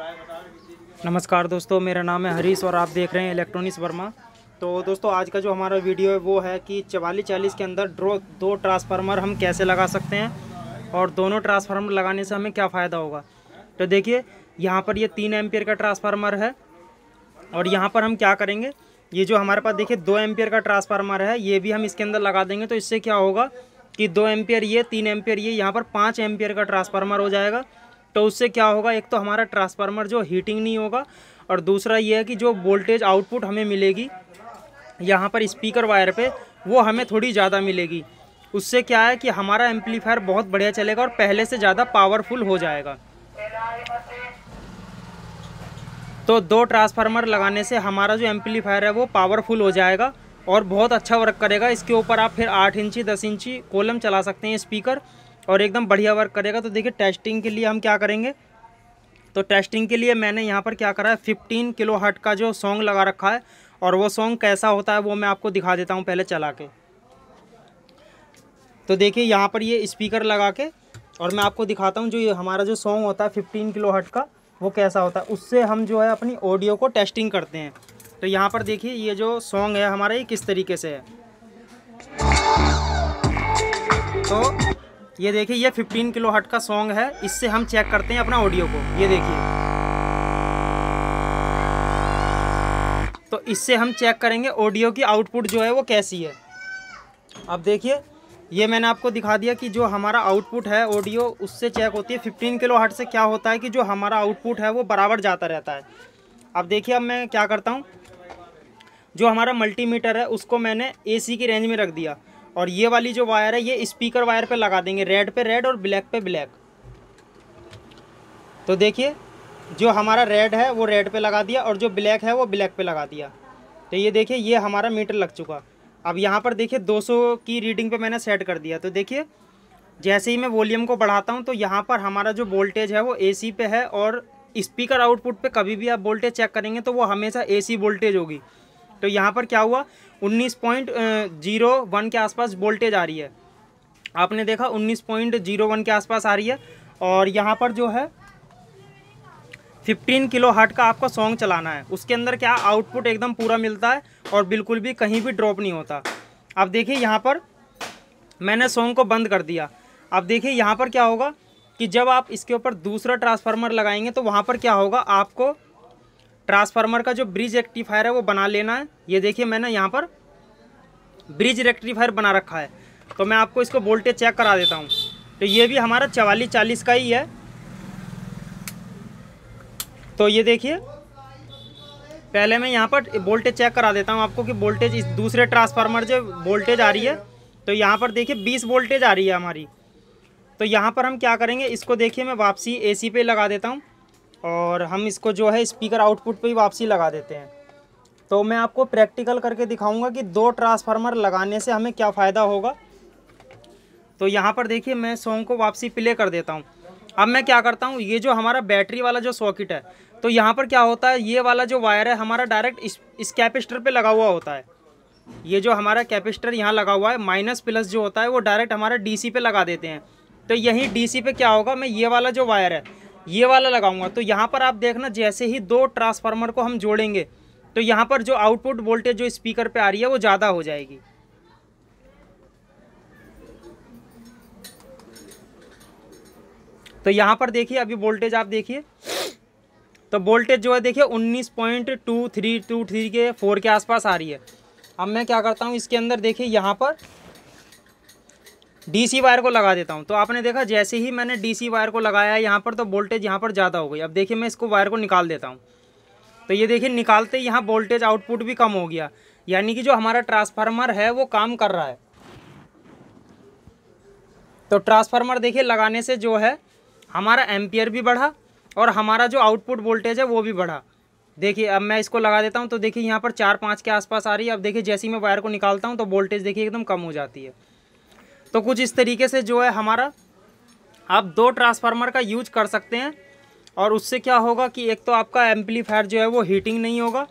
नमस्कार दोस्तों, मेरा नाम है हरीश और आप देख रहे हैं इलेक्ट्रॉनिक्स वर्मा। तो दोस्तों, आज का जो हमारा वीडियो है वो है कि 4440 के अंदर दो ट्रांसफार्मर हम कैसे लगा सकते हैं और दोनों ट्रांसफार्मर लगाने से हमें क्या फ़ायदा होगा। तो देखिए, यहाँ पर ये 3 एम्पियर का ट्रांसफार्मर है और यहाँ पर हम क्या करेंगे, ये जो हमारे पास देखिए 2 एम्पियर का ट्रांसफार्मर है, ये भी हम इसके अंदर लगा देंगे। तो इससे क्या होगा कि 2 एम्पियर ये, 3 एम्पियर ये, यहाँ पर 5 एम्पियर का ट्रांसफार्मर हो जाएगा। तो उससे क्या होगा, एक तो हमारा ट्रांसफार्मर जो हीटिंग नहीं होगा और दूसरा ये है कि जो वोल्टेज आउटपुट हमें मिलेगी यहाँ पर स्पीकर वायर पे, वो हमें थोड़ी ज़्यादा मिलेगी। उससे क्या है कि हमारा एम्पलीफायर बहुत बढ़िया चलेगा और पहले से ज़्यादा पावरफुल हो जाएगा। तो 2 ट्रांसफार्मर लगाने से हमारा जो एम्पलीफायर है वो पावरफुल हो जाएगा और बहुत अच्छा वर्क करेगा। इसके ऊपर आप फिर 8 इंची 10 इंची कॉलम चला सकते हैं स्पीकर और एकदम बढ़िया वर्क करेगा। तो देखिए, टेस्टिंग के लिए हम क्या करेंगे, तो टेस्टिंग के लिए मैंने यहाँ पर क्या करा है, 15 किलो हर्ट्ज का जो सॉन्ग लगा रखा है और वो सॉन्ग कैसा होता है वो मैं आपको दिखा देता हूँ पहले चला के। तो देखिए, यहाँ पर ये स्पीकर लगा के और मैं आपको दिखाता हूँ जो हमारा जो सॉन्ग होता है 15 किलो हर्ट्ज का वो कैसा होता है। उससे हम जो है अपनी ऑडियो को टेस्टिंग करते हैं। तो यहाँ पर देखिए, ये जो सॉन्ग है हमारा ये किस तरीके से है। तो ये देखिए, ये 15 किलो हर्ट्ज का सॉन्ग है, इससे हम चेक करते हैं अपना ऑडियो को। ये देखिए, तो इससे हम चेक करेंगे ऑडियो की आउटपुट जो है वो कैसी है। अब देखिए, ये मैंने आपको दिखा दिया कि जो हमारा आउटपुट है ऑडियो उससे चेक होती है। 15 किलो हर्ट्ज से क्या होता है कि जो हमारा आउटपुट है वो बराबर जाता रहता है। अब देखिए, अब मैं क्या करता हूँ, जो हमारा मल्टीमीटर है उसको मैंने AC की रेंज में रख दिया और ये वाली जो वायर है ये स्पीकर वायर पे लगा देंगे, रेड पे रेड और ब्लैक पे ब्लैक। तो देखिए, जो हमारा रेड है वो रेड पे लगा दिया और जो ब्लैक है वो ब्लैक पे लगा दिया। तो ये देखिए, ये हमारा मीटर लग चुका। अब यहाँ पर देखिए 200 की रीडिंग पे मैंने सेट कर दिया। तो देखिए, जैसे ही मैं वॉल्यूम को बढ़ाता हूँ तो यहाँ पर हमारा जो वोल्टेज है वो AC पे है और स्पीकर आउटपुट पर कभी भी आप वोल्टेज चेक करेंगे तो वो हमेशा AC वोल्टेज होगी। तो यहाँ पर क्या हुआ, 19.01 के आसपास वोल्टेज आ रही है। आपने देखा 19.01 के आसपास आ रही है और यहाँ पर जो है 15 किलो हर्ट्ज का आपको सॉन्ग चलाना है। उसके अंदर क्या आउटपुट एकदम पूरा मिलता है और बिल्कुल भी कहीं भी ड्रॉप नहीं होता। अब देखिए, यहाँ पर मैंने सॉन्ग को बंद कर दिया। अब देखिए, यहाँ पर क्या होगा कि जब आप इसके ऊपर दूसरा ट्रांसफार्मर लगाएंगे तो वहाँ पर क्या होगा, आपको ट्रांसफार्मर का जो ब्रिज रेक्टिफायर है वो बना लेना है। ये देखिए, मैंने यहाँ पर ब्रिज रेक्टिफायर बना रखा है। तो मैं आपको इसको वोल्टेज चेक करा देता हूँ। तो ये भी हमारा 4440 का ही है। तो ये देखिए, पहले मैं यहाँ पर वोल्टेज चेक करा देता हूँ आपको कि वोल्टेज इस दूसरे ट्रांसफार्मर जो वोल्टेज आ रही है। तो यहाँ पर देखिए 20 वोल्टेज आ रही है हमारी। तो यहाँ पर हम क्या करेंगे, इसको देखिए मैं वापसी AC पे लगा देता हूँ और हम इसको जो है स्पीकर आउटपुट पे ही वापसी लगा देते हैं। तो मैं आपको प्रैक्टिकल करके दिखाऊंगा कि 2 ट्रांसफार्मर लगाने से हमें क्या फ़ायदा होगा। तो यहाँ पर देखिए, मैं सॉन्ग को वापसी प्ले कर देता हूँ। अब मैं क्या करता हूँ, ये जो हमारा बैटरी वाला जो सॉकेट है, तो यहाँ पर क्या होता है, ये वाला जो वायर है हमारा डायरेक्ट इस कैपेसिटर पे लगा हुआ होता है। ये जो हमारा कैपेसिटर यहाँ लगा हुआ है, माइनस प्लस जो होता है वो डायरेक्ट हमारा DC पे लगा देते हैं। तो यहीं DC पे क्या होगा, मैं ये वाला जो वायर है ये वाला लगाऊंगा। तो यहाँ पर आप देखना, जैसे ही 2 ट्रांसफार्मर को हम जोड़ेंगे तो यहाँ पर जो आउटपुट वोल्टेज जो स्पीकर पे आ रही है वो ज़्यादा हो जाएगी। तो यहाँ पर देखिए, अभी वोल्टेज आप देखिए, तो वोल्टेज जो है देखिए 19.23 के 4 के आसपास आ रही है। अब मैं क्या करता हूँ, इसके अंदर देखिए यहाँ पर DC वायर को लगा देता हूँ। तो आपने देखा, जैसे ही मैंने DC वायर को लगाया है यहाँ पर, तो वोल्टेज यहाँ पर ज़्यादा हो गई। अब देखिए, मैं इसको वायर को निकाल देता हूँ। तो ये देखिए, निकालते ही यहाँ वोल्टेज आउटपुट भी कम हो गया, यानी कि जो हमारा ट्रांसफार्मर है वो काम कर रहा है। तो ट्रांसफार्मर देखिए लगाने से जो है हमारा एम्पियर भी बढ़ा और हमारा जो आउटपुट वोल्टेज है वो भी बढ़ा। देखिए, अब मैं इसको लगा देता हूँ। तो देखिए यहाँ पर 4-5 के आसपास आ रही है। अब देखिए, जैसे ही मैं वायर को निकालता हूँ तो वोल्टेज देखिए एकदम कम हो जाती है। तो कुछ इस तरीके से जो है हमारा आप 2 ट्रांसफार्मर का यूज कर सकते हैं और उससे क्या होगा कि एक तो आपका एम्पलीफायर जो है वो हीटिंग नहीं होगा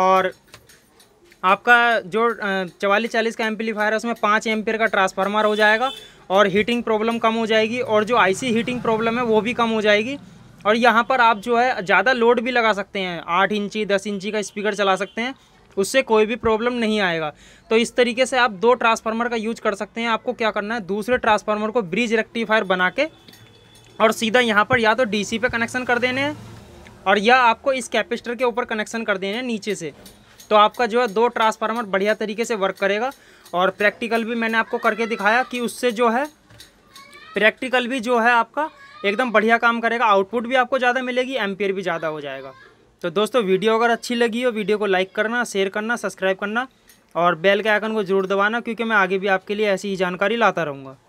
और आपका जो 4440 का एम्पलीफायर है उसमें 5 एम्पियर का ट्रांसफार्मर हो जाएगा और हीटिंग प्रॉब्लम कम हो जाएगी और जो IC हीटिंग प्रॉब्लम है वो भी कम हो जाएगी और यहाँ पर आप जो है ज़्यादा लोड भी लगा सकते हैं, 8 इंची 10 इंची का स्पीकर चला सकते हैं, उससे कोई भी प्रॉब्लम नहीं आएगा। तो इस तरीके से आप 2 ट्रांसफार्मर का यूज कर सकते हैं। आपको क्या करना है, दूसरे ट्रांसफार्मर को ब्रिज रेक्टिफायर बना के और सीधा यहाँ पर या तो DC पे कनेक्शन कर देने हैं और या आपको इस कैपेसिटर के ऊपर कनेक्शन कर देने हैं नीचे से। तो आपका जो है 2 ट्रांसफार्मर बढ़िया तरीके से वर्क करेगा। और प्रैक्टिकल भी मैंने आपको करके दिखाया कि उससे जो है प्रैक्टिकल भी जो है आपका एकदम बढ़िया काम करेगा, आउटपुट भी आपको ज़्यादा मिलेगी, एम्पियर भी ज़्यादा हो जाएगा। तो दोस्तों वीडियो अगर अच्छी लगी हो, वीडियो को लाइक करना, शेयर करना, सब्सक्राइब करना और बेल के आइकन को जरूर दबाना, क्योंकि मैं आगे भी आपके लिए ऐसी ही जानकारी लाता रहूँगा।